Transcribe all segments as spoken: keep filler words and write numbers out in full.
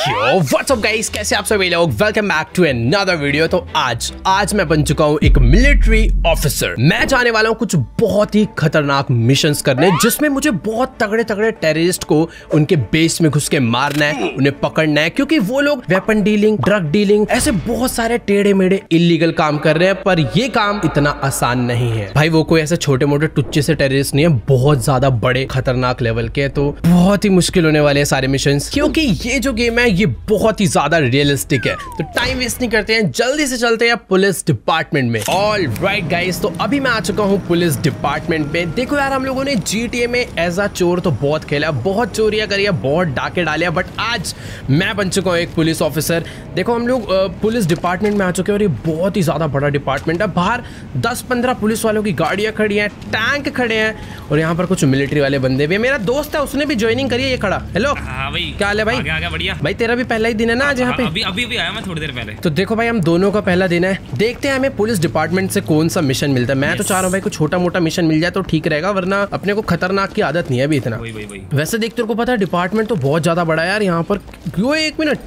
क्यों WhatsApp guys, कैसे आप सभी लोग। Welcome back to another video. तो आज आज मैं बन चुका हूं एक मिलिट्री ऑफिसर। मैं जाने वाला हूं कुछ बहुत ही खतरनाक मिशंस करने, जिसमें मुझे बहुत तगड़े तगड़े टेररिस्ट को उनके बेस में घुस के मारना है, उन्हें पकड़ना है, क्योंकि वो लोग वेपन डीलिंग, ड्रग डीलिंग, ऐसे बहुत सारे टेढ़े मेढ़े इलीगल काम कर रहे हैं। पर ये काम इतना आसान नहीं है भाई। वो कोई ऐसे छोटे मोटे टुच्चे से टेररिस्ट नहीं है, बहुत ज्यादा बड़े खतरनाक लेवल के। तो बहुत ही मुश्किल होने वाले है सारे मिशन, क्योंकि ये जो गेम है ये बहुत ही ज्यादा रियलिस्टिक है। तो टाइम वेस्ट नहीं करते हैं, जल्दी से चलते हैं पुलिस डिपार्टमेंट में। ऑलराइट गाइस, तो अभी मैं आ चुका हूं पुलिस डिपार्टमेंट में। देखो यार, हम लोगों ने जीटीए में एज अ चोर तो बहुत खेला, बहुत चोरियां करी है, बहुत डाके डाले, बट आज मैं बन चुका हूं एक पुलिस ऑफिसर। देखो हम लोग पुलिस डिपार्टमेंट में आ चुके हैं और ये बहुत ही ज्यादा बड़ा डिपार्टमेंट है। बाहर दस पंद्रह पुलिस वालों की गाड़ियां खड़ी हैं, टैंक खड़े हैं, और यहाँ पर कुछ मिलिट्री वाले बंदे भी। मेरा दोस्त है, उसने भी ज्वाइनिंग करी है, ये खड़ा। हेलो, क्या हाल है भाई? बढ़िया भाई, तेरा भी पहला ही दिन है ना आज यहाँ पे? अभी अभी अभी आया मैं थोड़ी देर पहले। तो देखो भाई, हम दोनों का पहला दिन है। देखते हैं हमें पुलिस डिपार्टमेंट से कौन सा मिशन मिलता है। मैं yes. तो चाह रहा हूँ भाई कुछ छोटा मोटा मिशन मिल जाए तो ठीक रहेगा, वरना अपने को खतरनाक की आदत नहीं है अभी इतना। वही, वही, वही। वैसे देखते को पता है डिपार्टमेंट तो बहुत ज्यादा बड़ा है यार। यहाँ पर क्यों, एक मिनट,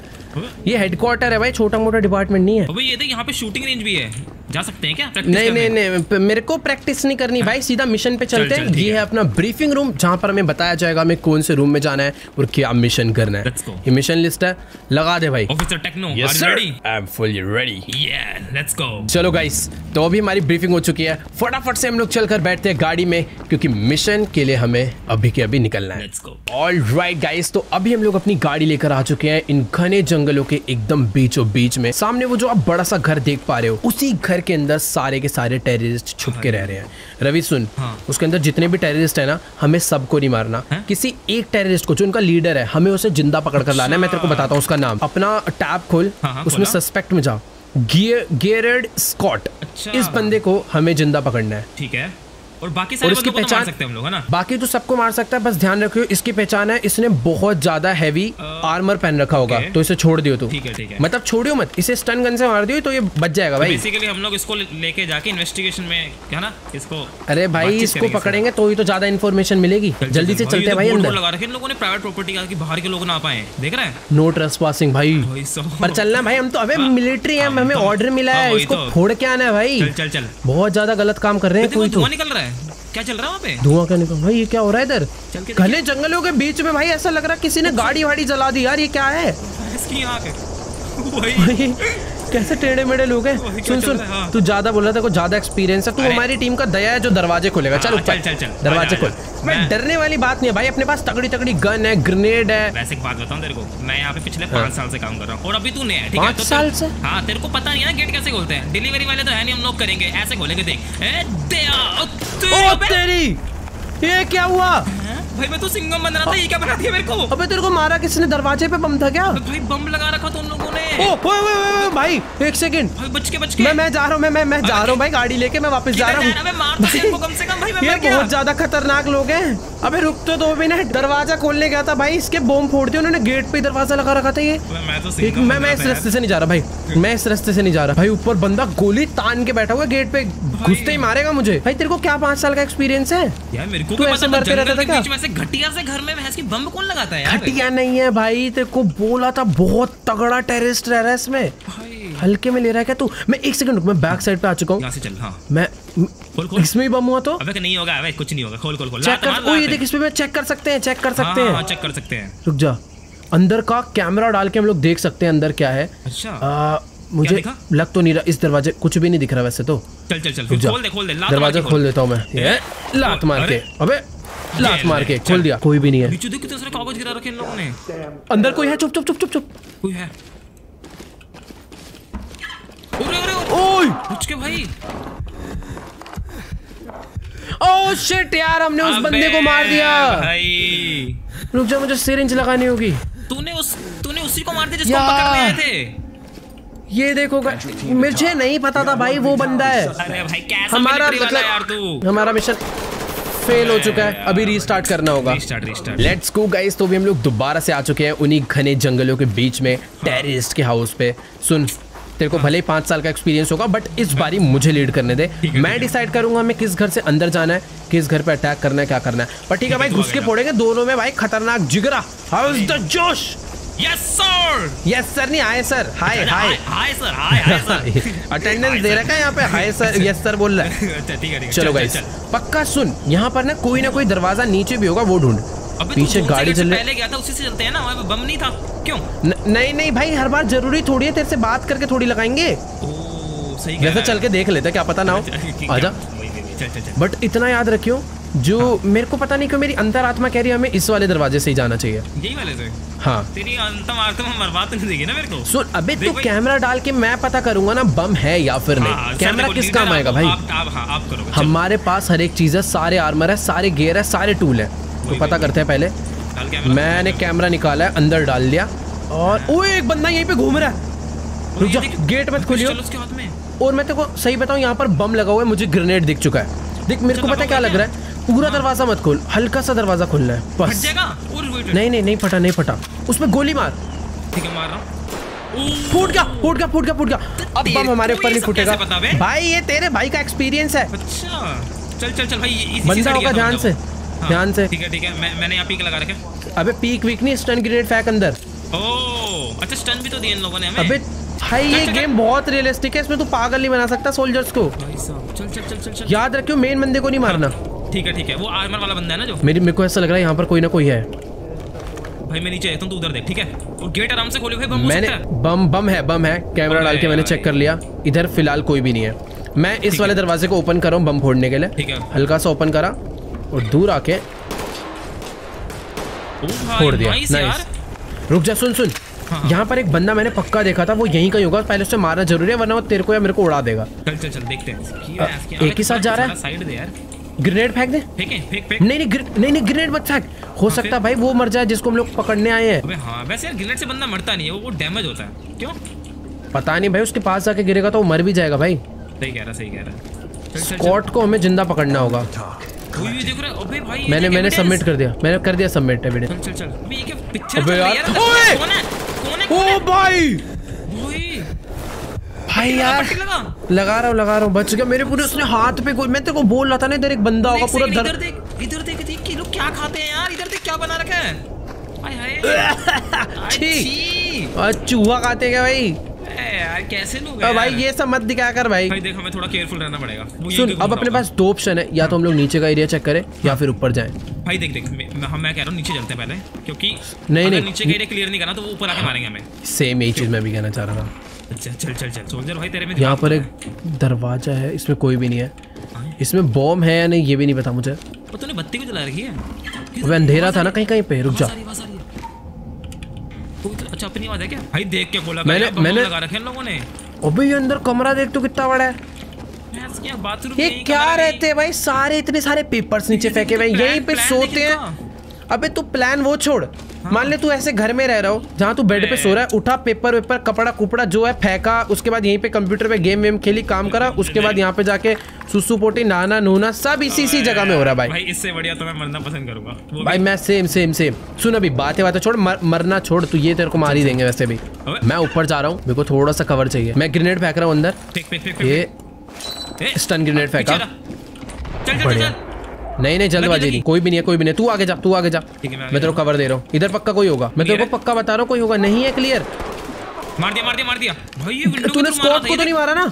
ये हेडक्वार्टर है भाई, छोटा मोटा डिपार्टमेंट नहीं है। ये देख, यहाँ पे शूटिंग रेंज भी है, जा सकते हैं क्या? नहीं नहीं नहीं, मेरे को प्रैक्टिस नहीं करनी भाई, सीधा मिशन पे चलते हैं। ये है अपना ब्रीफिंग रूम, जहाँ पर हमें बताया जाएगा हमें कौन से रूम में जाना है और क्या मिशन करना है। ये मिशन लिस्ट है, लगा दे भाई। Officer Techno, yes sir, I am fully ready, let's go. चलो गाइस, तो अभी हमारी ब्रीफिंग हो चुकी है, फटाफट से हम लोग चलकर बैठते हैं गाड़ी में, क्योंकि मिशन के लिए हमें अभी के अभी निकलना है। ऑलराइट गाइस, तो अभी हम लोग अपनी गाड़ी लेकर आ चुके हैं इन घने जंगलों के एकदम बीचों बीच में। सामने वो जो आप बड़ा सा घर देख पा रहे हो, उसी घर के अंदर सारे के सारे टेररिस्ट छुप के रह रहे हैं। रवि सुन, हाँ। उसके अंदर जितने भी टेररिस्ट है ना, हमें सबको नहीं मारना है? किसी एक टेररिस्ट को, जो उनका लीडर है, हमें उसे जिंदा पकड़ कर लाना है। मैं तेरे को बताता हूँ उसका नाम। अपना टैब खोल, हाँ, हाँ, उसमें सस्पेक्ट में जाओ, गेरर्ड स्कॉट। अच्छा। इस बंदे को हमें जिंदा पकड़ना है, ठीक है? और बाकी सारे इसकी पहचान मार सकते हैं हम लोग, है ना? बाकी तो सबको मार सकता है, बस ध्यान रखियो इसकी पहचान है, इसने बहुत ज्यादा हैवी आर्मर पहन रखा होगा, तो इसे छोड़ दियो तू। ठीक है, ठीक है। मतलब छोड़ियो मत, इसे स्टन गन से मार दियो तो ये बच जाएगा भाई। बेसिकली हम लोग इसको लेके जाके इन्वेस्टिगेशन में, है ना, इसको, अरे भाई इसको पकड़ेंगे तो ही तो ज्यादा इन्फॉर्मेशन मिलेगी। जल्दी से चलते हैं भाई अंदर। लगा रखे इन लोगों ने प्राइवेट प्रॉपर्टी का, बाहर के लोग ना आ पाए, देख रहे हैं? नो ट्रेस्पासिंग भाई, पर चलना भाई, हम तो अबे मिलिट्री है, हमें ऑर्डर मिला है, इसको फोड़ के आना है भाई। चल चल, बहुत ज्यादा गलत काम कर रहे हैं। कोई तो निकल रहा है, क्या चल रहा है वहाँ पे? धुआं का निकल भाई, ये क्या हो रहा है इधर? घने जंगलों के बीच में भाई, ऐसा लग रहा है किसी ने गाड़ी वाड़ी जला दी यार, ये क्या है? इसकी आँख है। भाई कैसे टेढ़े मेढ़े लोग हैं। सुन सुन, हाँ। तू ज्यादा बोल रहा था, कुछ ज्यादा एक्सपीरियंस है, तू हमारी टीम का दया है जो दरवाजे खोलेगा। चल ऊपर, दरवाजे खोल। मैं डरने वाली बात नहीं है भाई, अपने पास तगड़ी तगड़ी गन है, ग्रेनेड है। वैसे एक बात बताऊं तेरे को, मैं यहाँ पे पिछले पाँच साल से काम कर रहा हूँ और अभी तू नया है, ठीक है? तो साल से, हाँ, तेरे को पता नहीं है ना गेट कैसे खोलते हैं? डिलीवरी वाले तो है नहीं, हम लोग करेंगे ऐसे खोलेंगे। देख ये क्या हुआ भाई, मैं तो सिंगम बन रहा था, ये क्या बना दिया मेरे को? अबे तेरे को मारा किसने? दरवाजे पे बम था क्या? भाई बम लगा रखा था उन लोगों ने। ओ भाई एक सेकंड, भाई बच के बच के। मैं मैं जा रहा हूँ, मैं मैं मैं जा रहा हूँ भाई, गाड़ी लेके मैं वापस जा रहा हूँ। कम से कम भाई, ये बहुत ज्यादा खतरनाक लोग हैं। अबे रुक तो दो मिनट, दरवाजा खोलने गया था भाई, इसके बम फोड़ दिया उन्होंने, गेट पे दरवाजा लगा रखा था। ये मैं मैं इस रास्ते से नहीं जा रहा भाई, मैं इस रास्ते से नहीं जा रहा भाई। ऊपर बंदा गोली तान के बैठा हुआ, गेट पे घुसते ही मारेगा मुझे। भाई तेरे को क्या पाँच साल का एक्सपीरियंस है? तू ऐसे मरते रहता था क्या? घटिया से घर में भैंस की बम कौन लगाता है? घटिया नहीं है भाई, तेरे को बोला था बहुत तगड़ा टेररिस्ट रह रहा है इसमें। हल्के में ले रहा है क्या तू? मैं एक सेकंड रुक, मैं बैक साइड पे आ चुका हूँ। हाँ। मैं खोल, खोल। इसमें भी बम हुआ तो? अबे नहीं होगा, अबे कुछ नहीं होगा, खोल खोल खोल। चेक कर, ओ ये देख, इसमें चेक कर सकते हैं, चेक कर सकते हैं, चेक कर सकते हैं। रुक जा, अंदर का कैमरा डाल के हम लोग देख सकते हैं अंदर क्या है। अच्छा, मुझे लग तो नहीं रहा, इस दरवाजे कुछ भी नहीं दिख रहा वैसे तो। चल चल चल, खोल दे खोल दे, दरवाजा खोल देता हूँ मैं, लात मार के। अबे लात मार के खोल दिया, कोई भी नहीं है। नीचे देखो कितने सारे कागज गिरा रखे इन लोगों ने। अंदर कोई है, चुप चुप चुप चुप चुप, कोई है? अरे अरे ओए, बच के भाई। ओह शिट यार, हमने उस बंदे को मार दिया भाई। रुक जा, मुझे सिरिंज लगानी होगी। तूने उस तूने उसी को मार दिया जिसको पकड़ने आए थे। ये देखो, मुझे नहीं पता था भाई वो बंदा है। अरे भाई कैसा मिलिट्री वाला यार तू। हमारा मिशन फेल हो चुका है, अभी रीस्टार्ट करना होगा। Restart restart let's go guys. तो भी हम लोग दोबारा से आ चुके हैं उन्हीं घने जंगलों के बीच में, टेररिस्ट के हाउस पे। सुन, तेरे को भले ही पाँच साल का एक्सपीरियंस होगा, बट इस बारी मुझे लीड करने दे। मैं डिसाइड करूंगा मैं किस घर से अंदर जाना है, किस घर पे अटैक करना है, क्या करना है। पर ठीक है भाई, घुस के फोड़ेंगे दोनों में भाई, खतरनाक जिगरा। हाउ इज द जोश? यस सर यस सर नहीं hi sir hi hi hi sir hi hi sir attendance दे रखा है यहाँ पे हाय सर यस सर बोल रहा है। अच्छा ठीक है चलो गाइस पक्का सुन यहाँ पर ना कोई ना कोई दरवाजा नीचे भी होगा वो ढूंढ। पीछे गाड़ी चल रही पहले गया था उसी से चलते हैं ना वहाँ पे बम नहीं था क्यों? नहीं नहीं भाई हर बार जरूरी थोड़ी है तेरे से बात करके थोड़ी लगाएंगे सही वैसे चल के देख लेते क्या पता ना हो आजा। बट इतना याद रखियो जो हाँ। मेरे को पता नहीं क्यों मेरी अंतरात्मा कह रही है हमें इस वाले दरवाजे से ही जाना चाहिए यही वाले से? हाँ तेरी अंतरात्मा बर्बाद तो नहीं देगी ना मेरे को। सुन अबे तू कैमरा डाल के मैं पता करूंगा ना बम है या फिर हाँ, नहीं कैमरा किस काम आएगा भाई आप, आप, हाँ, आप करोगे। हमारे पास हर एक चीज है सारे आर्मर है सारे गियर है सारे टूल है तो पता करते हैं पहले। मैंने कैमरा निकाला है अंदर डाल दिया और वो एक बंदा यहीं पे घूम रहा है गेट मत खोलियो और मैं तेरे को सही बताऊँ यहाँ पर बम लगा हुआ है मुझे ग्रेनेड दिख चुका है। देख मेरे को पता क्या लग रहा है पूरा दरवाजा मत खोल हल्का सा दरवाजा खोलना है बस। नहीं नहीं नहीं फटा नहीं फटा उसमें गोली मार ठीक है मार रहा हूं फूट गया फूट गया फूट गया फूट गया अब बम हमारे ऊपर नहीं फूटेगा भाई ये तेरे भाई का एक्सपीरियंस है। अच्छा चल चल चल भाई इसी से बंदा होगा ध्यान से ध्यान से ठीक है ठीक है मैं मैंने यहां पीक लगा रखा। अबे पीक वीक नहीं स्टन ग्रेनेड फेंक अंदर। ओह अच्छा स्टन भी तो दिए इन लोगों ने हमें। अबे भाई ये गेम बहुत रियलिस्टिक है इसमें तू पागल नहीं बना सकता सोल्जर्स को। चल चल चल चल याद रखियो मेन बंदे को नहीं मारना ठीक है ठीक है वो आर्मर वाला बंदा है ना जो मेरी मेरे को ऐसा लग रहा है यहाँ पर कोई ना कोई है भाई मैं नीचे तुम तो उधर देख ठीक है और गेट आराम से खोलो भाई बम मैंने बम बम है बम है कैमरा डाल के मैंने चेक कर लिया इधर फिलहाल कोई भी नहीं है। मैं इस वाले दरवाजे को ओपन कर रहा हूँ बम फोड़ने के लिए ठीक है हल्का सा ओपन करा और दूर आके फोड़ दिया नाइस। रुक जा सुन सुन यहाँ पर एक बंदा मैंने पक्का देखा था वो यहीं कहीं होगा पहले उससे मारना जरूरी है वरना वो तेरे को या मेरे को उड़ा देगा। चल चल चल देखते हैं एक ही साथ जा रहा है ग्रेनेड फेंक दे फेंके, फेंक, फेंक। नहीं नहीं नहीं नहीं ग्रेनेड मत फेंक हो सकता भाई वो मर जाए जिसको हम लोग पकड़ने आए हैं। अबे हाँ वैसे यार ग्रेनेड से बंदा मरता नहीं है वो डैमेज होता है क्यों पता नहीं भाई उसके पास जाके गिरेगा तो वो मर भी जाएगा भाई। सही कह रहा सही कह रहा स्कॉट को हमें जिंदा पकड़ना होगा। मैंने मैंने सबमिट कर दिया मैंने कर दिया सबमिट एविडेंस भाई यार लगा रहा हूँ लगा रहा हूँ बच गया मेरे पूरे उसने हाथ पे कोई मैं तेरे को बोल रहा था ना इधर एक बंदा होगा पूरा इधर देख इधर देख देख कि लोग क्या खाते हैं यार इधर देख क्या बना रखा है हाय हाय ठीक और चूहा खाते क्या भाई यार कैसे लोग हैं भाई ये सब मत दिखा कर भाई भाई देख हमें थोड़ा केयरफुल रहना पड़ेगा। सुन अब अपने पास दो ऑप्शन है या तो हम लोग नीचे का एरिया चेक करें या फिर ऊपर जाएं। भाई देख देख हम मैं कह रहा हूं नीचे चलते हैं पहले क्योंकि अगर नीचे का एरिया क्लियर नहीं करना तो वो ऊपर आके मारेंगे हमें। सेम यही चीज मैं भी कहना चाह रहा था। अच्छा चल चल चल सोल्जर भाई तेरे में यहाँ पर एक दरवाजा है इसमें कोई भी नहीं है इसमें बॉम्ब है या नहीं ये भी नहीं पता मुझे पता नहीं बत्ती को जला रखी है वो अंधेरा था ना कहीं कहीं पे रुक जा। अच्छा अपनी आवाज है क्या भाई देख के बोला मैंने मैंने लगा रखे इन लोगों ने। अबे ये अंदर कमरा देख तो कितना बड़ा है क्या बाथरूम ये क्या रहते हैं भाई सारे इतने सारे पेपर्स नीचे फेंके हुए यहीं पे सोते हैं। अबे तू प्लान वो छोड़ हाँ। मान ले तू ऐसे घर में रह रहा हो जहाँ तू बेड पे सो रहा है उठा पेपर वेपर कपड़ा कुपड़ा जो है फेंका उसके बाद यहीं पे कंप्यूटर पे गेम वेम खेली काम करा उसके बाद यहाँ पे जाके सुसु पोटी नहाना नूना सब इसी इसी जगह में हो रहा है भाई भाई इससे बढ़िया तो मैं मरना पसंद करूंगा भाई मैं सेम सेम सेम। सुन अभी बातें बातें छोड़ मर, मरना छोड़ तू ये तेरे को मार ही देंगे वैसे भी। मैं ऊपर जा रहा हूँ मेरे को थोड़ा सा कवर चाहिए मैं ग्रेनेड फेंक रहा हूँ अंदर ये स्टन ग्रेनेड फेंका बढ़िया नहीं नहीं जल्दबाजी नहीं कोई भी नहीं है कोई भी नहीं तू आगे जा तू आगे जा मैं तेरे को कवर दे रहा हूँ इधर पक्का कोई होगा मैं तेरे को पक्का बता रहा हूँ कोई होगा नहीं है क्लियर। मार दिया मार दिया मार दिया भाई ये तूने स्कॉट को तो नहीं मारा ना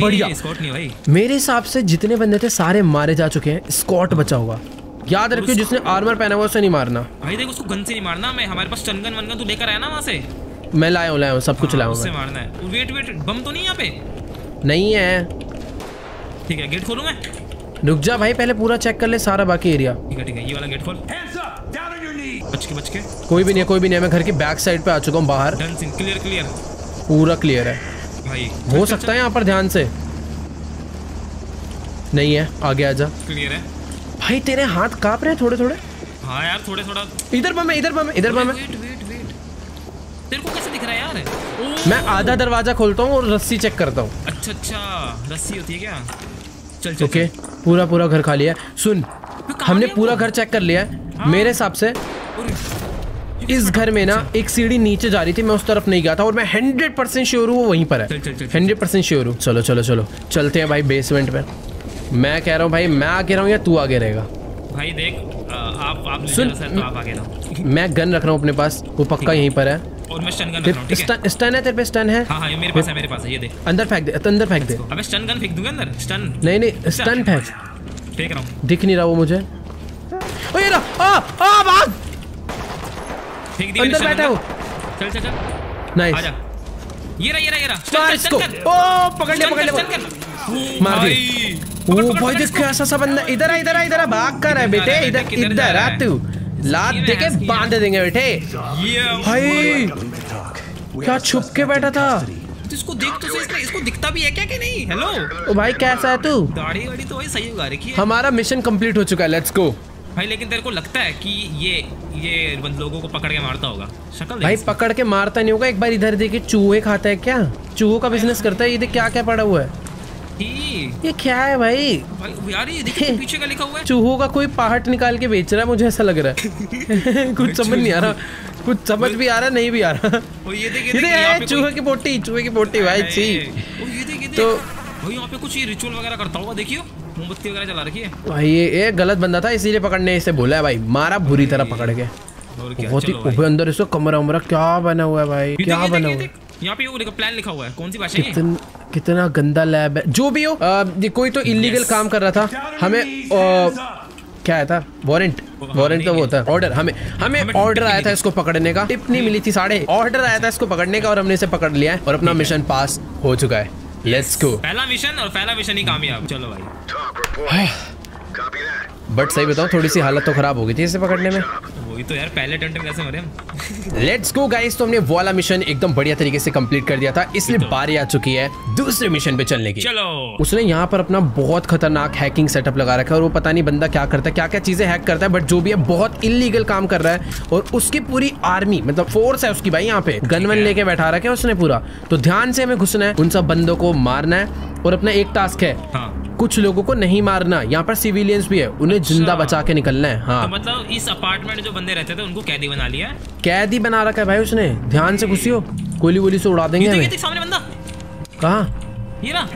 बढ़िया स्कॉट नहीं भाई मेरे हिसाब से जितने बंदे थे सारे मारे जा चुके हैं स्कॉट बचा हुआ याद रखियो जिसने आर्मर पहना हुआ उसे नहीं मारना भाई देखो उसको गन से नहीं मारना मैं हमारे पास स्टन गन वन गन तू लेकर आया ना वहाँ से मैं लाया हूँ लाया हूँ सब कुछ लाया हूँ उससे मारना है। वेट वेट बम तो नहीं यहाँ पे नहीं है ठीक है गेट खोलूँ मैं रुक जा भाई पहले पूरा चेक कर ले सारा बाकी एरिया ठीक है ठीक है ये वाला गेट खोल बच के बच के कोई भी नहीं है कोई भी नहीं है मैं घर की बैक साइड पे आ चुका हूँ बाहर क्लियर क्लियर पूरा क्लियर है भाई हो चल, सकता चल, है यहाँ पर ध्यान से नहीं है आगे आ जा क्लियर है भाई तेरे हाथ काँप रहे हैं थोड़े थोड़े हाँ यार थोड़े थोड़ा इधर बम है इधर बम है इधर बम है तेरे को कैसे दिख रहा है यार। मैं आधा दरवाजा खोलता हूँ और रस्सी चेक करता हूँ। अच्छा अच्छा रस्सी होती है क्या ओके okay, पूरा पूरा घर खाली है। सुन हमने पूरा घर चेक कर लिया है हाँ। मेरे हिसाब से इस घर में ना एक सीढ़ी नीचे जा रही थी मैं उस तरफ नहीं गया था और मैं हंड्रेड परसेंट श्योर हूँ वो वहीं पर है हंड्रेड परसेंट श्योर हूँ। चलो चलो चलो चलते हैं भाई बेसमेंट में मैं कह रहा हूँ भाई मैं आगे रहा हूँ या तू आगे रहेगा भाई देख आप आप सुन मैं गन रख रहा हूँ अपने पास वो पक्का यहीं पर है और मैं स्टन गन रख रहा हूं। ठीक है स्टन है तेरे पे? स्टन है हां हां ये मेरे पास है, मेरे पास है ये देख। अंदर फेंक दे, अंदर फेंक दे। अबे स्टन गन फेंक दूंगा अंदर। स्टन नहीं नहीं स्टन फेंक। फेंक रहा हूं, दिख नहीं रहा वो मुझे। ओए रे आ आ भाग, फेंक दिया। अंदर बैठा हो, चल चल चल। नाइस, आजा। ये रहा ये रहा ये रहा स्टार इसको। ओ पकड़ ले पकड़ ले, मार दे। ओ भाई देख कैसा सा बंदा। इधर आ इधर आ इधर आ, भाग कर है बेटे, इधर इधर आ तू। लात देके बांध देंगे बेटे। भाई क्या छुप के बैठा था? इसको देख तो सही, इसको दिखता भी है क्या कि नहीं? हेलो ओ भाई कैसा है तू? दाढ़ी वाड़ी तो भाई सही उगा रखी है। हमारा मिशन कंप्लीट हो चुका है, लेट्स गो भाई। लेकिन तेरे को लगता है कि ये ये लोगों को पकड़ के मारता होगा? शक्ल भाई पकड़ के मारता नहीं होगा। एक बार इधर देखिए, चूहे खाता है क्या? चूहों का बिजनेस करता है। ये क्या क्या पड़ा हुआ है? ये क्या है भाई? भाई यार ये देखिए पीछे का लिखा हुआ है, चूहों का कोई पहाड़ निकाल के बेच रहा है, मुझे ऐसा लग रहा है। कुछ समझ नहीं आ रहा, कुछ समझ भी आ रहा नहीं भी आ रहा। ओ ये देख ये देख चूहे की पोटी, चूहे की पोटी भाई छी। ओ ये देख ये देख तो भाई यहां पे कुछ ये रिचुअल वगैरह करता होगा, देखियो मोमबत्ती वगैरह जला रखी है। भाई ये ये गलत बंदा था, इसीलिए पकड़ने इसे बोला है भाई, मारा बुरी तरह पकड़ के। और क्या बहुत ही ऊपर अंदर इसको कमरा उमरा क्या बना हुआ है भाई, क्या बना हुआ है? यहाँ पे वो प्लान लिखा हुआ है, कौन सी भाषा? कितन, कितना गंदा लैब है। जो भी हो आ, कोई तो इलीगल yes. काम कर रहा था। हमें आ, क्या आया था? वारंट वारंट तो वो होता है ऑर्डर। हमें हमें ऑर्डर आया था इसको पकड़ने का, टिप नहीं मिली थी साढ़े, ऑर्डर आया था इसको पकड़ने का और हमने इसे पकड़ लिया है और अपना मिशन पास हो चुका है। लेट्स गो, पहला मिशन और पहला मिशन ही कामयाब। चलो भाई, बट सही बताओ थोड़ी सी हालत तो खराब हो गई थी इसे पकड़ने में। वही तो यार, पहले अटेम्प्ट में कैसे मरे हम। लेट्स गो गाइस, तो हमने वाला मिशन एकदम बढ़िया तरीके से कंप्लीट कर दिया था, इसलिए तो बारी आ चुकी है दूसरे मिशन पे चलने की। चलो, उसने यहाँ पर अपना बहुत खतरनाक हैकिंग सेटअप लगा रखा है और वो पता नहीं बंदा क्या करता है, क्या क्या चीजें हैक करता है, बट जो भी है बहुत इलीगल काम कर रहा है और उसकी पूरी आर्मी मतलब फोर्स है उसकी भाई। यहाँ पे गनवन लेके बैठा रखा है उसने पूरा, तो ध्यान से हमें घुसना है, उन सब बंदों को मारना है और अपना एक टास्क है कुछ लोगों को नहीं मारना। यहाँ पर सिविलियंस भी है, उन्हें जिंदा बचा के निकलना है। हाँ तो मतलब इस अपार्टमेंट जो बंदे रहते थे उनको कैदी बना लिया है, कैदी बना रखा है भाई उसने। ध्यान से घुसियो, गोली गोली से उड़ा देंगे। ये देख सामने बंदा, कहाँ? ये ना,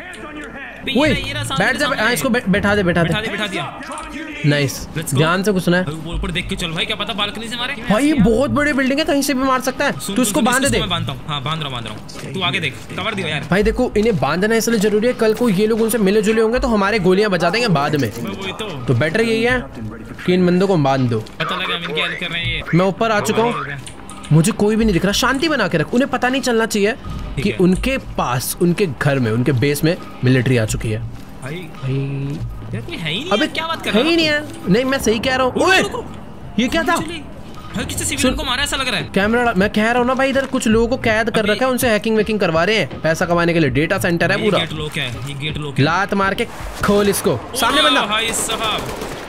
बैठ जा। हाँ इसको बैठा दे, बैठा दे, बैठा दिया। नाइस, ध्यान से घुसना है। ऊपर देख के चल भाई, क्या पता बालकनी से मारे। भाई ये बहुत बड़ी बिल्डिंग है, कहीं से भी मार सकता है। तू इसको बांध दे। बांधता हूं, हां बांध रहा हूं बांध रहा हूं। तू आगे देख, कवर दियो यार। भाई देखो इन्हें बांधना इसलिए जरूरी है, कल को ये लोग उनसे मिले जुले होंगे तो हमारे गोलियां बजा देंगे बाद में, तो बेटर यही है कि इन बंदों को बांध दो। पता लगा हम इनकी हेल्प कर रहे हैं ये। मैं ऊपर आ चुका हूँ, मुझे कोई भी नहीं दिख रहा। शांति बना के रख, उन्हें पता नहीं चलना चाहिए कि उनके पास, उनके घर में, उनके बेस में मिलिट्री आ चुकी है। भाई भाई यार कोई है ही नहीं। अबे क्या बात कर रहा है? है ही नहीं है। नहीं मैं सही कह रहा हूँ। ओए ये क्या था? भाई किसी सिविलियन को मारा ऐसा लग रहा है। कैमरा मैं कह रहा हूँ ना भाई, इधर कुछ लोगों को कैद कर रखा है, उनसे हैकिंग वेकिंग करवा रहे हैं पैसा कमाने के लिए। डेटा सेंटर है पूरा। लात मार के खोल इसको, सामने बंदा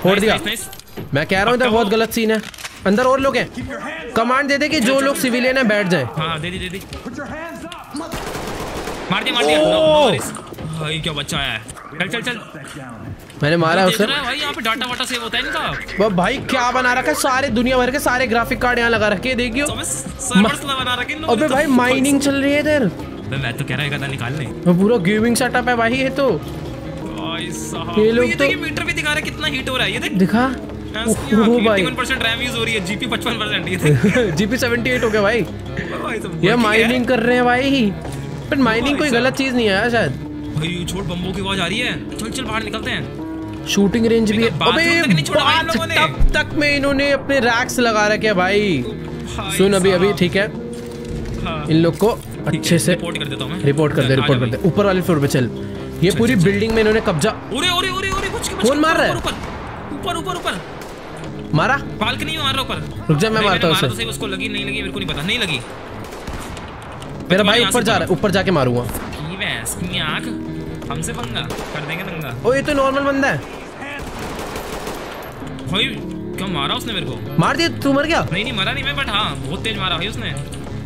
फोड़ दिया। मैं कह रहा हूँ इधर बहुत गलत सीन है, अंदर और लोग हैं। कमांड दे दे कि जो लोग सिविलियन है बैठ जाए। हाँ, दे दे दे दे। मार दिया मार दिया। भाई क्या बच्चा है। चल चल चल। मैंने मारा उसे। भाई यहाँ पे डाटा वाटा सेव होता है इनका। भाई क्या बना रखा है, सारे दुनिया भर के सारे ग्राफिक कार्ड यहाँ लगा रखे, देखियो। अबे भाई माइनिंग चल रही है इधर। मैं तो कह रहा है निकाल ले, पूरा गेमिंग सेटअप है भाई ये तो। ये लोग तो मीटर भी दिखा रहा है कितना हीट हो रहा है, ये देख दिखा। इक्यावन परसेंट रैम यूज हो रही है, जीपी पचपन परसेंट, ये जीपी अठहत्तर हो गया भाई। ये माइनिंग कर रहे हैं भाई, पर माइनिंग कोई गलत चीज नहीं है शायद। भाई छोड़, बम्बों की आवाज आ रही है, चल चल बाहर निकलते हैं। शूटिंग रेंज भी है। अबे तब तक में इन्होंने अपने रैक्स लगा रखे हैं भाई। सुन अभी अभी ठीक है, इन लोग को अच्छे से रिपोर्ट कर देता हूं मैं। रिपोर्ट कर दे, रिपोर्ट कर दे। ऊपर वाले फ्लोर पे चल। ये पूरी बिल्डिंग में इन्होंने कब्जा। ओरे ओरे ओरे ओरे कुछ कौन मार रहा है? ऊपर ऊपर ऊपर मारा, बालकनी में मार रहा ऊपर। रुक जा मैं मारता हूं उसे। उसको लगी नहीं लगी मेरे को नहीं पता, नहीं लगी। मेरा भाई ऊपर जा रहा है, ऊपर जाके मारूंगा। की भैंस की आंख हमसे पंगा कर देंगे दंगा। ओ ये तो नॉर्मल बंदा है भाई, क्या मारा उसने मेरे को। मार दिया? तू मर गया? नहीं नहीं मरा नहीं मैं, बट हां बहुत तेज मारा भाई उसने।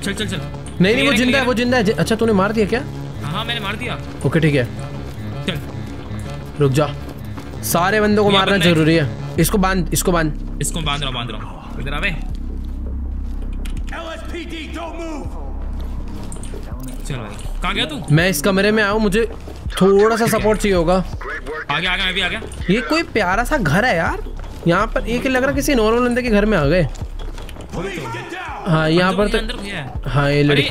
चल चल चल। नहीं नहीं वो जिंदा है, वो जिंदा है। अच्छा तूने मार दिया क्या? हां मैंने मार दिया। ओके ठीक है चल, रुक जा। सारे बंदों को मारना जरूरी है। इसको बांध, इसको बांध, इसको बांध रहा बांध रहा हूं। इधर आ बे। चल भाई कहां गया तू? मैं इस कमरे में आया हूं, मुझे थोड़ा सा सपोर्ट चाहिए होगा। आ गया आ गया, मैं भी आ गया। ये कोई प्यारा सा घर है यार, यहाँ पर एक लग रहा किसी नॉर्मल बंदे के घर में आ गए। हाँ यहाँ पर तो है। हाँ ये लड़की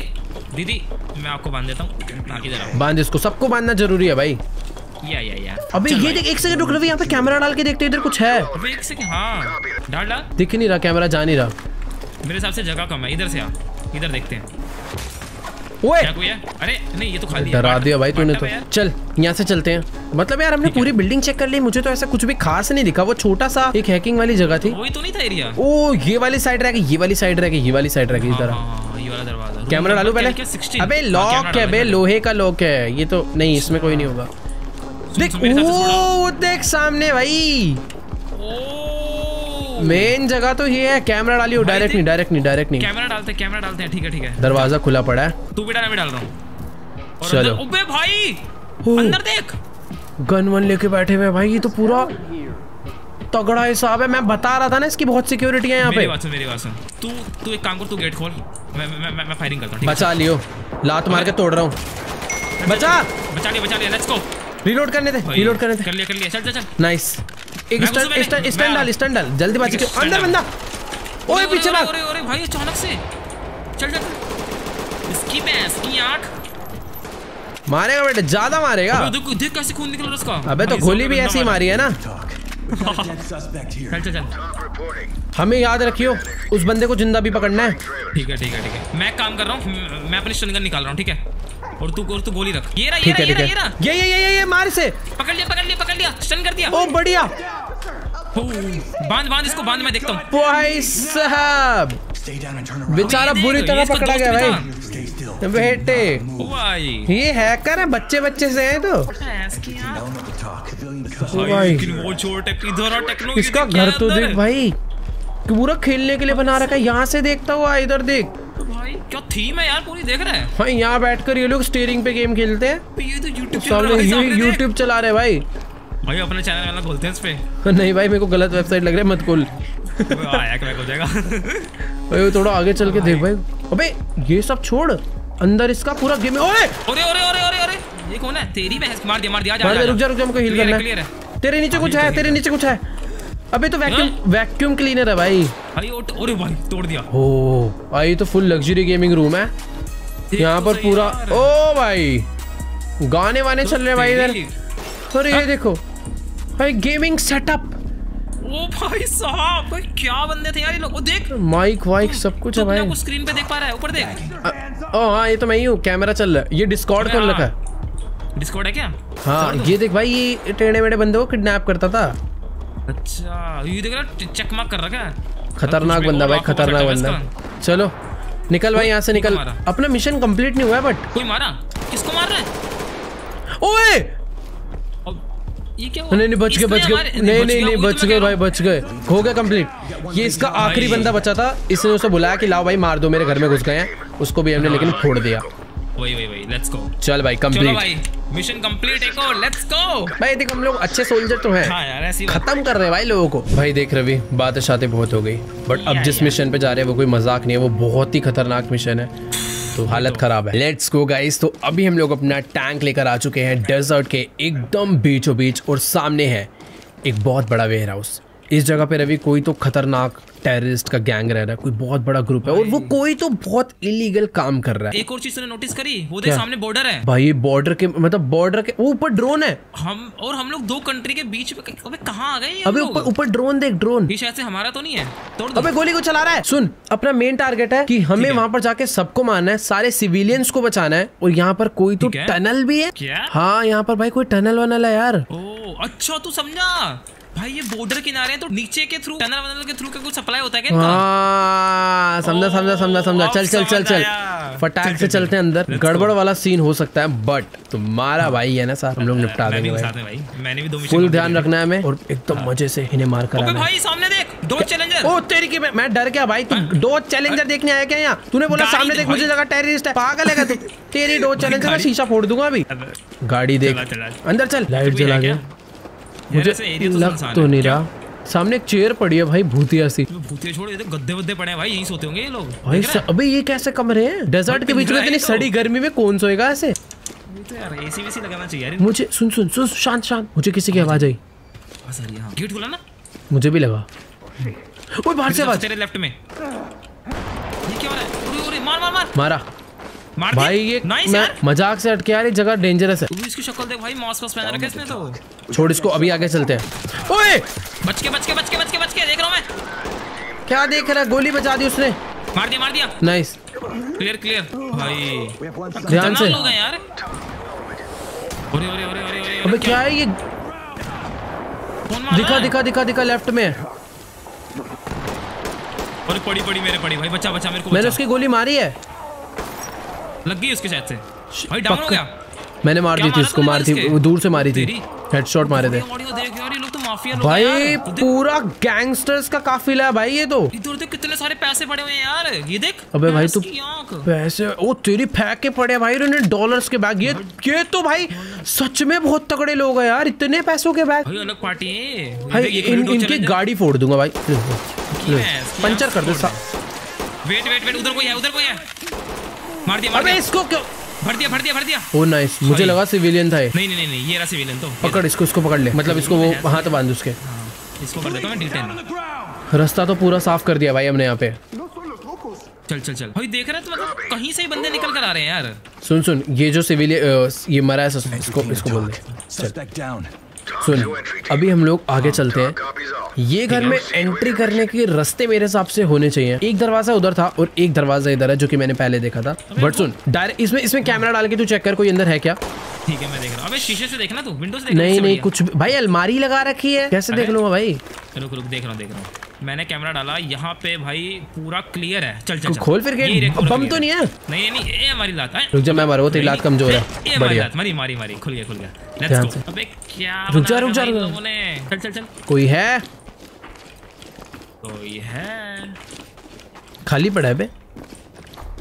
दीदी मैं आपको बांध देता हूँ, बांध इसको, सबको बांधना जरूरी है भाई। या या या अबे ये देख, एक सेकंड रुक रवि, यहाँ पे कैमरा डाल के देखते इधर कुछ है। अबे एक सेकंड, हाँ डाल डाल। दिख ही नहीं रहा, कैमरा जा नहीं रहा मेरे हिसाब से, जगह कम है। इधर से आ, इधर देखते हैं। ओए क्या कोई है? अरे नहीं ये तो खाली है, डरा दिया भाई तूने तो। चल यहाँ से चलते हैं। मतलब यार हमने पूरी बिल्डिंग चेक कर ली, मुझे तो ऐसा कुछ भी खास नहीं दिखा। वो छोटा सा एक हैकिंग वाली जगह थी, वही तो नहीं था एरिया। ओ ये वाली साइड रह गई, ये वाली साइड रह गई, ये वाली साइड रह गई। इधर कैमरा डालू पहले। अबे लॉक है बे, लोहे का लॉक है ये तो। नहीं इसमें कोई नहीं होगा। देख वो देख सामने भाई, मेन जगह तो ये है। कैमरा डालियो, डायरेक्ट नहीं डायरेक्ट नहीं डायरेक्ट नहीं कैमरा डालते कैमरा डालते हैं। ठीक है ठीक है, दरवाजा खुला पड़ा है, तू भी डाल मैं डाल रहा हूं। चलो अबे भाई अंदर देख, गन वन लेके बैठे हुए भाई। ये तो पूरा तगड़ा हिसाब है, मैं बता रहा था ना इसकी बहुत सिक्योरिटी है यहाँ पे। मेरी बात सुन मेरी बात सुन तू तू एक काम कर, तू गेट खोल, मैं मैं मैं फायरिंग करता हूं। बचा लियो, लात मार के तोड़ रहा हूं। बचा बचा लिया बचा लिया लेट्स गो। रिलोड करने थे रिलोड करने थे कर लिया कर लिया चल चल चल। नाइस, एक स्टैंड स्टैंड डाल स्टैंड डाल जल्दीबाजी के अंदर बंदा। ओए पीछे भाग। अरे अरे भाई अचानक से चल चल, इसकी मैं इसकी आंख मारेगा बेटा, ज्यादा मारेगा। अबे देख कैसे खून निकल रहा उसका। अबे तो गोली भी ऐसी ही मारी है ना। चल चल, हमें याद रखियो उस बंदे को जिंदा भी पकड़ना है। ठीक है ठीक है ठीक है, मैं काम कर रहा हूँ, मैं अपनी शॉटगन निकाल रहा हूँ। ठीक है, और तू और तू गोली रख। ये रहा ये रहा ये रहा ये रहा ये ये ये ये मार इसे, पकड़ लिया पकड़ लिया पकड़ लिया स्टन कर दिया। ओ बढ़िया, बांध बांध इसको बांध, मैं देखता हूँ। भाई साहब बेचारा बुरी तरह पकड़ा गया भाई बेटे। ये हैकर है, बच्चे बच्चे से है तो। इसका घर तो देख भाई, पूरा खेलने के लिए बना रखा है। यहाँ से देखता हुआ इधर देख भाई, क्या थीम है यार पूरी, देख रहा है भाई। यहाँ बैठकर ये लोग स्टीयरिंग पे गेम खेलते हैं। ये तो यूट्यूब यूट्यूब चला रहे भाई। भाई अपना चैनल वाला खोलते हैं इस पे। नहीं भाई मेरे को गलत वेबसाइट लग रहा है, मत खोल। भाई थोड़ा आगे चल के देख भाई। अबे ये सब छोड़, अंदर इसका पूरा गेम। ओए ओरे ओरे ओरे ओरे ओरे ये कौन है? तेरी भैंस मार दिया मार दिया। रुक जा रुक जा, मुझे हील करना है। तेरे नीचे कुछ है, तेरे नीचे कुछ है। अबे तो वैक्यूम वैक्यूम क्लीनर है भाई। भाई अरे भाई तोड़ दिया। ओ भाई तो फुल लग्जरी गेमिंग रूम है यहाँ पर पूरा। ओ भाई गाने वाने तो चल रहे भाई इधर। अरे ये देखो भाई गेमिंग सेटअप। ओ भाई साहब भाई क्या बंदे थे यार ये लोग। ओ देख माइक वाइक सब कुछ है भाई। स्क्रीन पे देख पा रहा है ऊपर देख। ओ हाँ ये तो मैं ही हूँ, कैमरा चल रहा है। ये डिस्कॉर्ड कौन रखा है? डिस्कॉर्ड है क्या? हाँ ये देख भाई, ये टेढ़े मेढ़े बंदे को किडनैप करता था। अच्छा ये देख रहा चकमा कर रखा है। खतरनाक बंदा भाई, खतरनाक बंदा। चलो निकल भाई यहाँ से निकल। अपना मिशन कंप्लीट नहीं हुआ है बट। कोई मारा? किसको मार रहा है? ओए ये क्या हुआ? नहीं नहीं बच गए बच गए। नहीं नहीं नहीं बच गए भाई बच गए, हो गया कंप्लीट। ये इसका आखिरी बंदा बचा था, इसने उसे बुलाया कि लाओ भाई मार दो, मेरे घर में घुस गए हैं। उसको भी हमने लेकिन फोड़ दिया। वही वही वही लेट्स गो। चल भाई कंप्लीट मिशन कंप्लीट। एक और लेट्स गो भाई। देखो हम लोग अच्छे सोल्जर तो हैं। हाँ यार ऐसी खत्म कर रहे हैं भाई लोगों को। भाई देख रवि बातें शातें बहुत हो गई बट अब जिस मिशन पे जा रहे हैं वो कोई मजाक नहीं है, वो बहुत ही खतरनाक मिशन है तो हालत खराब है। Let's go guys. तो अभी हम लोग अपना टैंक लेकर आ चुके हैं डेजर्ट के एकदम बीचों बीच, और सामने है एक बहुत बड़ा वेयर हाउस। इस जगह पे रवि कोई तो खतरनाक टेररिस्ट का गैंग रह रहा है, कोई बहुत बड़ा ग्रुप है, और वो कोई तो बहुत इलीगल काम कर रहा है। एक और चीज तूने नोटिस करी? वो देख सामने बॉर्डर है भाई। बॉर्डर के मतलब बॉर्डर के ऊपर ड्रोन है। हम और हम लोग दो कंट्री के बीच में कहाँ आ गए? अबे ऊपर ऊपर ड्रोन देख, ड्रोन शायद से हमारा तो नहीं है। अबे गोली को चला रहा है। सुन अपना मेन टारगेट है कि हमें वहाँ पर जाके सबको मारना है, सारे सिविलियंस को बचाना है। और यहाँ पर कोई तो टनल भी है। हाँ यहाँ पर भाई कोई टनल वनल है यार। अच्छा तू समझा भाई ये बॉर्डर किनारे हैं तो नीचे के थ्रू टनल वनल के थ्रू का कुछ सप्लाई होता है क्या? हाँ समझा समझा समझा समझा चल चल चल चल फटाक से चलते हैं अंदर। गड़बड़ वाला सीन हो सकता है बट तुम्हारा भाई है ना साथ हम लोग निपटा देंगे भाई। मैंने भी दो मिशन फुल ध्यान रखना है मैं, और एकदम मजे से इन्हें मार कर आना है। भाई सामने देख दो चैलेंजर। ओ तेरी की मैं डर गया भाई। तू दो चैलेंजर देखने आया क्या यहाँ? तूने बोला सामने देख, मुझे लगा टेररिस्ट है। पागल है तू, तेरी दो चैलेंजर का शीशा फोड़ दूंगा अभी। गाड़ी देख अंदर चल, लाइट जला गया। मुझे तो लग तो नहीं रहा। सामने एक चेयर पड़ी है भाई भूतिया सी। भूतिया छोड़ ये तो गद्दे वद्दे पड़े हैं भाई, यहीं सोते होंगे ये लोग भाई। अबे ये कैसे कमरे हैं डेजर्ट के बीच में? इतनी सड़ी गर्मी में कौन सोएगा ऐसे? तो यार एसी वेसी लगाना चाहिए। मुझे सुन सुन सुन शांत शांत, मुझे किसी की आवाज आई। गेट खुला ना? मुझे भी लगा। ओए बाहर से आवाज, तेरे लेफ्ट में। ये क्या हो रहा है? मार मार मारा मार भाई ये मैं मजाक से हटके यार, ये जगह डेंजरस है। इसकी शक्ल देख भाई, मॉस मॉस पहन रखा है इसने तो। छोड़ इसको, अभी आगे चलते हैं। ओए बच के बच के बच के बच के बच के देख रहा हूं मैं। क्या देख रहा है? गोली बचा दी उसने, मार दिया मार दिया। नाइस क्लियर क्लियर भाई, ध्यान से लोग हैं यार। अरे अरे अरे अरे अबे क्या है ये? दिखा दिखा दिखा दिखा लेफ्ट में। अरे पड़ी पड़ी मेरे पड़ी भाई, बचा बचा मेरे को। मैंने उसकी गोली मारी है, लग गई उसके शायद से भाई, डाउन हो गया। मैंने मार दी थी उसको, मार थी वो दूर से मारी थी, हेडशॉट मारे थे भाई। पूरा गैंगस्टर्स का काफिला है भाई ये तो। इधर देख कितने सारे पैसे पड़े हुए हैं यार, ये देख। अबे भाई तू पैसे, ओ तेरी फेंक के पड़े भाई इन्होंने, डॉलर्स के बैग। ये ये तो भाई सच में बहुत तगड़े लोग हैं यार, इतने पैसों के बैग भाई, अलग पार्टी है भाई। इनकी गाड़ी फोड़ दूंगा भाई, पंचर कर दूंगा। वेट वेट वेट, उधर कोई है उधर कोई है। मार दिया, मार दिया। अबे इसको क्यों? भर दिया भर दिया भर दिया। ओ नाइस, मुझे लगा सिविलियन था ये। नहीं नहीं नहीं, ये रहा सिविलियन तो। पकड़ इसको, इसको पकड़ ले, मतलब इसको वो हाथ बांध उसके। इसको कर देता हूं मैं डी टेन। रास्ता तो पूरा साफ कर दिया भाई हमने यहाँ पे। चल चल चल भाई, देख रहा है तो मतलब कहीं से ही बंदे निकल कर आ रहे हैं यार। सुन सुन, ये जो सिविलियन ये मरा है, इसको इसको बोल दे। चल सुन, अभी हम लोग आगे चलते हैं। ये घर में एंट्री करने के रास्ते मेरे हिसाब से होने चाहिए। एक दरवाजा उधर था और एक दरवाजा इधर है, जो कि मैंने पहले देखा था। बट सुन, डायरेक्ट इसमें इसमें कैमरा डाल के तू चेक कर कोई अंदर है क्या। ठीक है मैं देख रहा हूं। अबे शीशे से देखना तू, विंडो से देख। नहीं नहीं कुछ भाई, अलमारी लगा रखी है, कैसे देख लूंगा भाई। रुक रुक, देख रहा हूं देख रहा हूं। मैंने कैमरा डाला यहाँ पे भाई, पूरा क्लियर है। चल चल खोल फिर गेट। बम तो नहीं है? नहीं नहीं, ये हमारी लात है। रुक जा, मैं मार, वो तेरी लात कमजोर है। बढ़िया, मारी मारी मारी, खुल गया खुल गया। Let's go. अबे क्या, रुक जा रुक जा। चल चल चल, कोई है कोई है। खाली पड़ा है बे,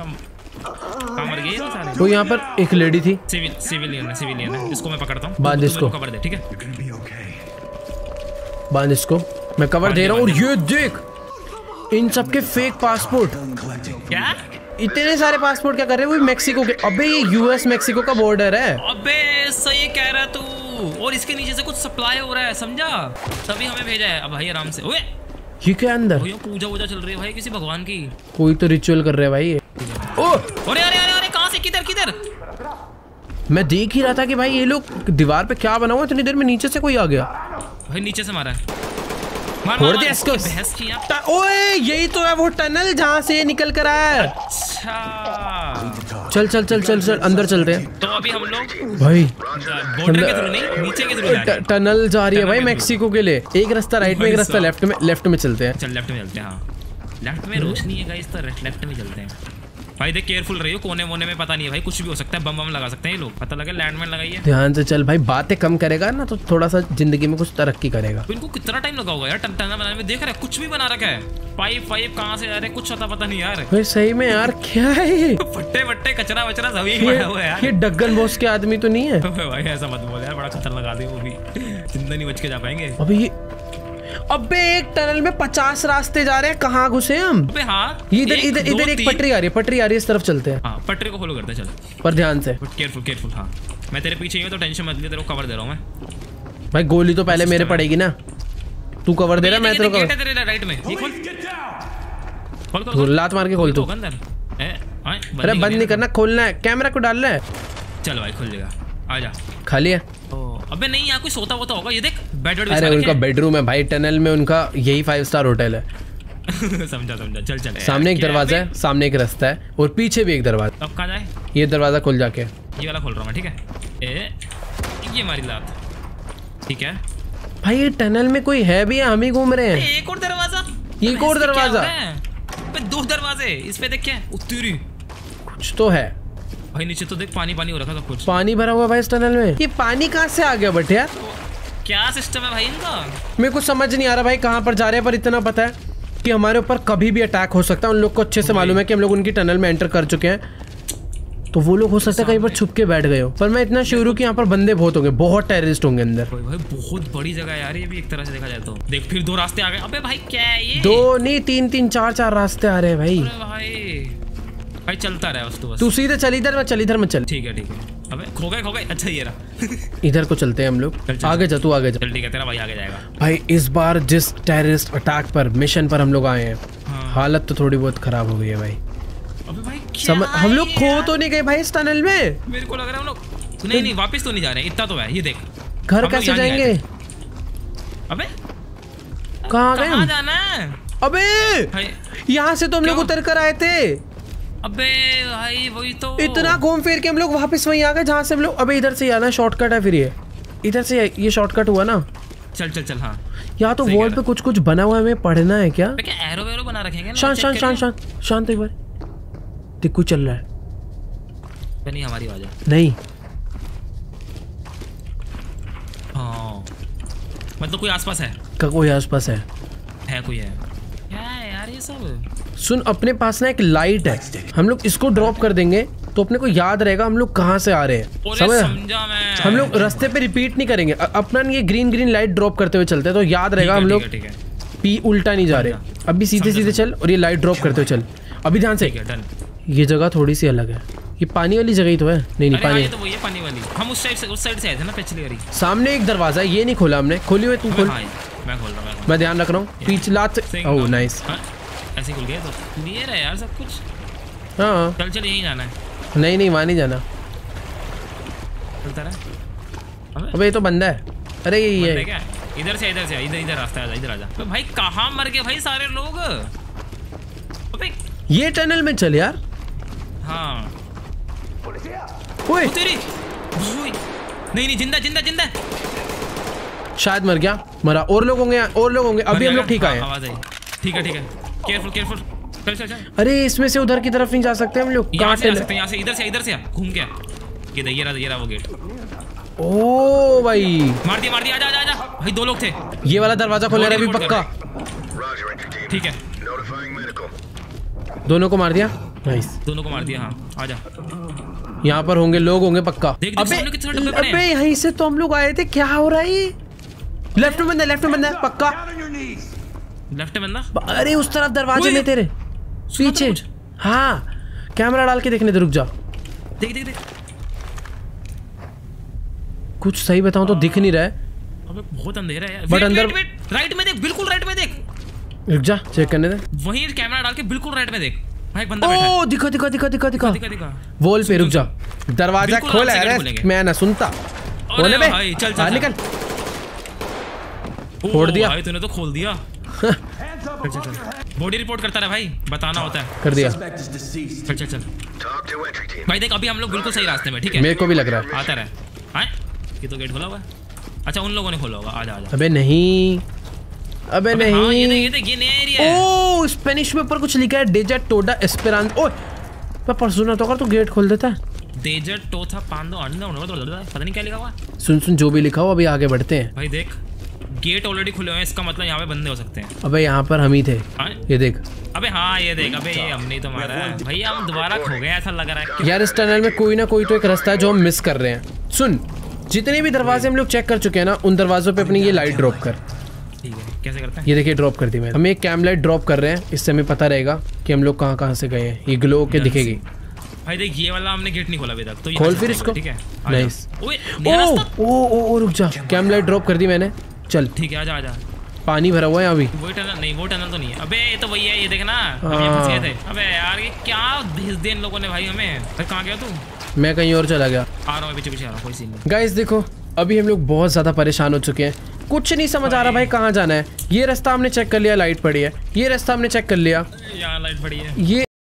मर गए सारे। तो यहाँ पर एक लेडी थी, सिविल सिविलियन है सिविलियन है। इसको मैं पकड़ता हूँ, बांध इसको, कवर दे। ठीक है, बांध इसको, मैं कवर दे रहा हूँ। और ये देख इन सब के फेक पासपोर्ट। क्या इतने सारे पासपोर्ट क्या कर रहे हैं वो? मेक्सिको के। अबे ये यूएस मेक्सिको का बॉर्डर है। अबे सही कह रहा तू। और इसके नीचे से कुछ सप्लाई हो रहा है, समझा, तभी हमें भेजा है। अब भाई आराम से। ओए ये क्या अंदर? पूजा वूजा चल रही है भाई किसी भगवान की, कोई तो रिचुअल कर रहे है भाई। ओ अरे अरे अरे अरे, कहाँ से, किधर किधर? मैं देख ही रहा था कि भाई ये लोग दीवार पे क्या बना हुआ है। इतनी देर में नीचे से कोई आ गया भाई, नीचे से मारा है। मार, मार, मार, इसको बहस किया। ओए यही तो है वो टनल जहाँ से निकल कर आया है। अच्छा चल चल चल चल चल, अंदर चलते हैं। तो अभी हम लोग भाई बॉर्डर के थ्रू नहीं, नीचे के थ्रू टनल जा रही है भाई मेक्सिको के लिए। एक रास्ता राइट में, एक रास्ता लेफ्ट में। लेफ्ट में चलते हैं, चल लेफ्ट में चलते हैं। हाँ लेफ्ट में रोशनी है गाइस, तो लेफ्ट में चलते हैं भाई। देख केयरफुल रहियो, कोने वोने में पता नहीं है भाई, कुछ भी हो सकता है। बम बम लगा सकते हैं ये लोग, पता लगे लैंडमाइन लगाइए। ध्यान से चल भाई, बातें कम करेगा ना तो थोड़ा सा जिंदगी में कुछ तरक्की करेगा। तो इनको कितना टाइम लगा होगा यार टनल बनाने में? देख रहा है कुछ भी बना रखा है, पाइप पाइप कहाँ से आ रहे, कुछ पता पता नहीं यार भाई। सही में यार क्या है, फट्टे वट्टे कचरा वचरा सभी पड़ा हुआ है यार। ये डग्गन बॉस के आदमी तो नहीं है भाई? ऐसा मत बोल यार, बड़ा खतरा लगा दे, वो भी जिंदा नहीं बच के जा पाएंगे। अभी ये अबे एक टनल में पचास रास्ते जा रहे हैं, कहाँ घुसे हम? अबे हाँ, इधर इधर इधर एक पटरी आ रही है, पटरी आ रही है, इस तरफ चलते हैं। हाँ, पटरी को फॉलो करते हैं। चल पर ध्यान से, केयरफुल केयरफुल। हाँ मैं तेरे पीछे ही हूँ तो टेंशन मत ले, तेरे को कवर दे रहा हूँ मैं भाई। गोली तो पहले मेरे पड़ेगी ना, तू कवर दे रहा, मैं तेरे को राइट में लात मार के खोल दो। अरे बंद नहीं करना, खोलना है, कैमरा को डालना है। चल भाई खुल जाएगा, आ जा। खाली है? अबे नहीं, यहाँ कोई सोता होता होगा। ये देख बेड बेड। अरे उनका बेडरूम है भाई टनल में, उनका यही फाइव स्टार होटल है। समझा समझा, चल चल। सामने एक दरवाजा है, सामने एक रास्ता है और पीछे भी एक दरवाजा। अब कहाँ जाए? ये दरवाजा खोल जाके, ये वाला खोल रहा हूँ। ठीक है, ए, ये हमारी लात। ठीक है भाई, ये टनल में कोई है भी, हम ही घूम रहे हैं। एक और दरवाजा, एक और दरवाजा, दो दरवाजे। इसपे देख क्या है, कुछ तो है भाई। नीचे तो देख पानी पानी हो रखा था, कुछ पानी भरा हुआ भाई इस टनल में। ये पानी कहाँ से आ गया बट यार? क्या सिस्टम है भाई इनका, मेरे को समझ नहीं आ रहा भाई कहाँ पर जा रहे हैं। पर इतना पता है कि हमारे ऊपर कभी भी अटैक हो सकता है। उन लोग को अच्छे से मालूम है कि हम लोग उनकी टनल में एंटर कर चुके हैं, तो वो लोग हो सकता है कहीं पर छुप के बैठ गए हो। पर मैं इतना श्योर हूँ कि यहाँ पर बंदे बहुत होंगे, बहुत टेररिस्ट होंगे अंदर। भाई बहुत बड़ी जगह यार ये भी, एक तरह से देखा जाए तो। देख फिर दो रास्ते आ गए। अबे भाई क्या है ये, दो नहीं तीन तीन चार चार रास्ते आ रहे हैं भाई। भाई चलता रहा उसको बस। तू सीधे चल, इधर मत चल, इधर मत चल। ठीक है ठीक है। अबे खो गए खो गए। अच्छा ये रहा। इधर को चलते हैं हम लोग। चल, चल, आगे जा तू, आगे जा। ठीक है, तेरा भाई आगे जाएगा। भाई इस बार जिस टेररिस्ट अटैक पर मिशन पर हम लोग आए हैं, हाँ। हालत तो थोड़ी बहुत खराब हो गई है भाई। अबे भाई क्या है? हम लोग खो तो नहीं गए भाई इस टनल में? मेरे को लग रहा है हम लोग नहीं नहीं, नहीं वापस तो नहीं जा रहे, इतना तो है। ये देख घर कैसे जाएंगे? अबे कहाँ गए? कहाँ जाना है? अबे यहाँ से तो हम लोग उतर कर आए थे। अबे भाई वही तो, इतना घूम फिर के हम लोग वापस वहीं आ गए जहाँ से हम लोग। अबे इधर से आना, शॉर्टकट है फिर ये, इधर से ये शॉर्टकट हुआ ना। चल चल चल हाँ। यहाँ तो वॉल पे कुछ कुछ बना हुआ है, हमें पढ़ना है क्या? क्या एरो एरो बना रखेंगे ना? शांत शांत शांत शांत शांत एक बार। देखो चल रहा है। नहीं हमारी आवाज़ है। नहीं। हाँ। मतलब कोई आसपास है? क्या कोई आसपास है? है कोई है। क्या है यार ये सब? सुन अपने पास ना एक लाइट है, हम लोग इसको ड्रॉप कर देंगे तो अपने को याद रहेगा हम लोग कहाँ से आ रहे हैं। समझा मैं। हम लोग रास्ते पे रिपीट नहीं करेंगे। अपना ये ग्रीन ग्रीन लाइट ड्रॉप करते हुए चलते हैं तो याद रहेगा हम लोग पी उल्टा नहीं जा रहे। अभी सीधे सीधे चल और ये लाइट ड्रॉप करते हुए चल। अभी ध्यान से, ये जगह थोड़ी सी अलग है, ये पानी वाली जगह ही तो है। नहीं नहीं पानी तो वही है, पानी वाली। हम उस साइड से उस साइड से आए थे ना पिछली बारी। सामने एक दरवाजा है, ये नहीं खोला हमने। खोली हुई तू खोल, मैं खोल रहा हूँ, मैं ध्यान रख रहा हूँ। पिछला ओह नाइस, ऐसे खुल गया तो क्लियर है यार सब कुछ। हाँ चल चल यहीं जाना है। नहीं नहीं वहाँ नहीं जाना। अबे ये तो बंदा है। अरे ये है क्या? इधर से इधर से इधर इधर रास्ता है, इधर आजा। तो भाई कहाँ मर गए भाई सारे लोग? अबे ये टनल में चल यार। हाँ ओए तेरी, नहीं नहीं जिंदा जिंदा जिंदा, शायद मर गया। मरा, और लोग होंगे और लोग होंगे। अभी हम लोग ठीक आए, ठीक है ठीक है। Careful careful. चल चल चल। अरे इसमें से उधर की तरफ नहीं जा सकते हम लोग। यहाँ से यहाँ से इधर से इधर से घूम के ये दे, ये रहा ये रहा वो गेट। ओ भाई मार दिया मार दिया। आजा आजा भाई, दो लोग थे। ये वाला दरवाजा खोल रहा है अभी पक्का, ठीक है। दोनों को मार दिया, नाइस, दोनों को मार दिया। हाँ आजा, यहाँ पर होंगे लोग होंगे पक्का। अबे यहीं से तो हम लोग आए थे, क्या हो रहा है ये? लेफ्ट में बंदा, लेफ्ट में बंदा पक्का, लेफ्ट में बंदा। अरे उस तरफ दरवाजे में तेरे पीछे। हाँ कैमरा डाल के देखने दे, रुक जा। देख देख देख, कुछ सही बताऊं तो दिख नहीं रहा है। अबे बहुत अंधेरा है। बट अंदर राइट में देख, बिल्कुल राइट में देख। रुक जा चेक करने दे, वहीं कैमरा डाल के बिल्कुल राइट में देख। भाई बंदा बैठा है। ओ दिखा दिखा दिखा दिखा दिखा दिखा वॉल पे। रुक जा, दरवाजा खोला है, मैं ना सुनता। बोले बे चल चल निकल। फोड़ दिया भाई तूने तो, खोल दिया। बॉडी रिपोर्ट करता रहा भाई, बताना होता है। कर दिया। चल चल चल भाई देख, अभी हम लोग बिल्कुल सही रास्ते में, ठीक है। मेरे को भी लग रहा है। आता रहा है। ये तो गेट खोला हुआ है। अच्छा उन लोगों ने खोला होगा। आजा आजा। अबे नहीं अबे, अबे नहीं। हाँ, ये नहीं, ये नहीं, ये नया एरिया है। ओ स्पेनिश में ऊपर कुछ लिखा है, डेजर्ट टोडा एस्पेरांतो। मैं परसों ना तो कर, तू गेट खोल देता है। डेजर्ट टोथा पांडो अंडा होगा तो पता नहीं क्या लिखा हुआ है। सुन सुन जो भी लिखा हो, अभी आगे बढ़ते हैं। भाई देख गेट ऑलरेडी खुले हुए हैं, इसका मतलब यहाँ पे बंदे हो सकते हैं। अबे यहाँ पर हम ही थे। हाँ? ये देख। अबे हाँ ये देख, अबे ये हमने तो मारा है। भाई हम दोबारा खो गए ऐसा लग रहा है। यार इस टनल में कोई ना कोई तो एक रास्ता है जो हम मिस कर रहे हैं। सुन जितने भी दरवाजे हम लोग चेक कर चुके हैं ना, उन दरवाजों पे अपनी ये लाइट ड्रॉप कर। ठीक है कैसे करते हैं? ये देखिए ड्रॉप कर दी मैंने। हम एक कैम लाइट ड्रॉप कर रहे हैं, इससे हमें पता रहेगा कि हम लोग कहाँ कहाँ से गए हैं। ये ग्लो के दिखेगी। भाई देख ये वाला हमने गेट नहीं खोला अभी तक, तो खोल फिर इसको, ठीक है। नाइस। ओ रुक जा, कैम लाइट ड्रॉप कर दी मैंने। चल ठीक है आजा आजा। पानी भरा हुआ है अभी। वो टनल नहीं, वो टनल तो नहीं है। अबे ये तो वही है, ये देखना हम यहां फंसे थे। अबे यार ये क्या भेज दे इन लोगों ने भाई हमें। अरे कहां गया तू? मैं कहीं और चला गया, आ रहा हूं पीछे पीछे आ रहा हूं। कोई सीन नहीं। गाइस देखो अभी हम लोग बहुत ज्यादा परेशान हो चुके हैं, कुछ नहीं समझ आ रहा भाई कहां जाना है। ये रास्ता हमने चेक कर लिया, लाइट पड़ी है। ये रास्ता हमने चेक कर लिया, यहां लाइट पड़ी है। ये